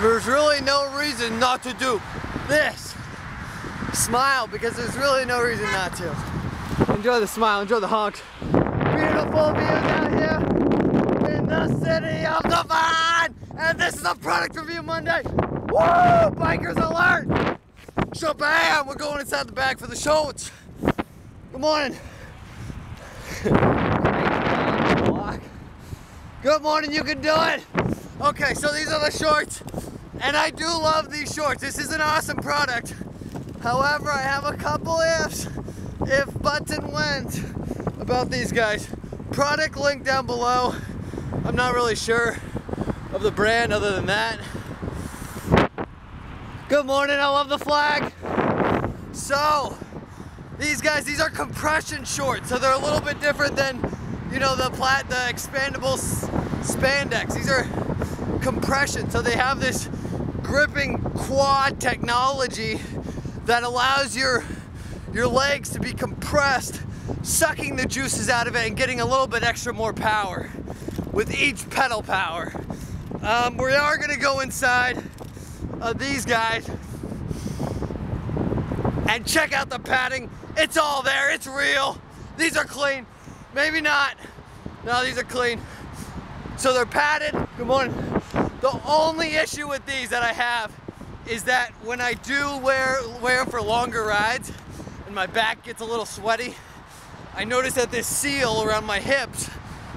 There's really no reason not to do this. Smile, because there's really no reason not to. Enjoy the smile, enjoy the honk. Beautiful views out here in the city of Devon. And this is a product review Monday. Woo! Bikers alert! Shabam! We're going inside the bag for the show. Good morning. Good morning, you can do it. Okay, so these are the shorts, and I do love these shorts. This is an awesome product. However, I have a couple ifs, if, buts, and whens about these guys. Product link down below. I'm not really sure of the brand other than that. Good morning, I love the flag. So, these guys, these are compression shorts, so they're a little bit different than, you know, the expandable spandex. These are compression, so they have this gripping quad technology that allows your legs to be compressed, sucking the juices out of it and getting a little bit extra more power with each pedal power. We are going to go inside of these guys and check out the padding. It's all there, it's real. These are clean, maybe not. No, these are clean. So they're padded. Good morning. The only issue with these that I have is that when I do wear for longer rides and my back gets a little sweaty, I notice that this seal around my hips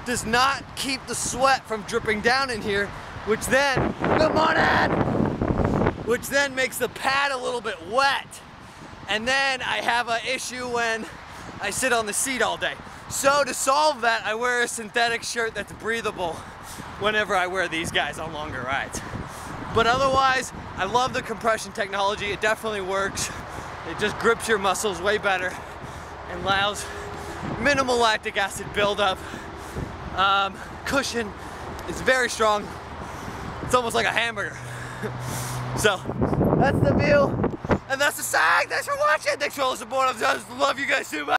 does not keep the sweat from dripping down in here, which then, good morning, which then makes the pad a little bit wet. And then I have an issue when I sit on the seat all day. So to solve that, I wear a synthetic shirt that's breathable whenever I wear these guys on longer rides. But otherwise, I love the compression technology. It definitely works. It just grips your muscles way better and allows minimal lactic acid buildup. Cushion is very strong. It's almost like a hamburger. So that's the view. And that's the sag. Thanks for watching. Thanks for all the support. I love you guys too much.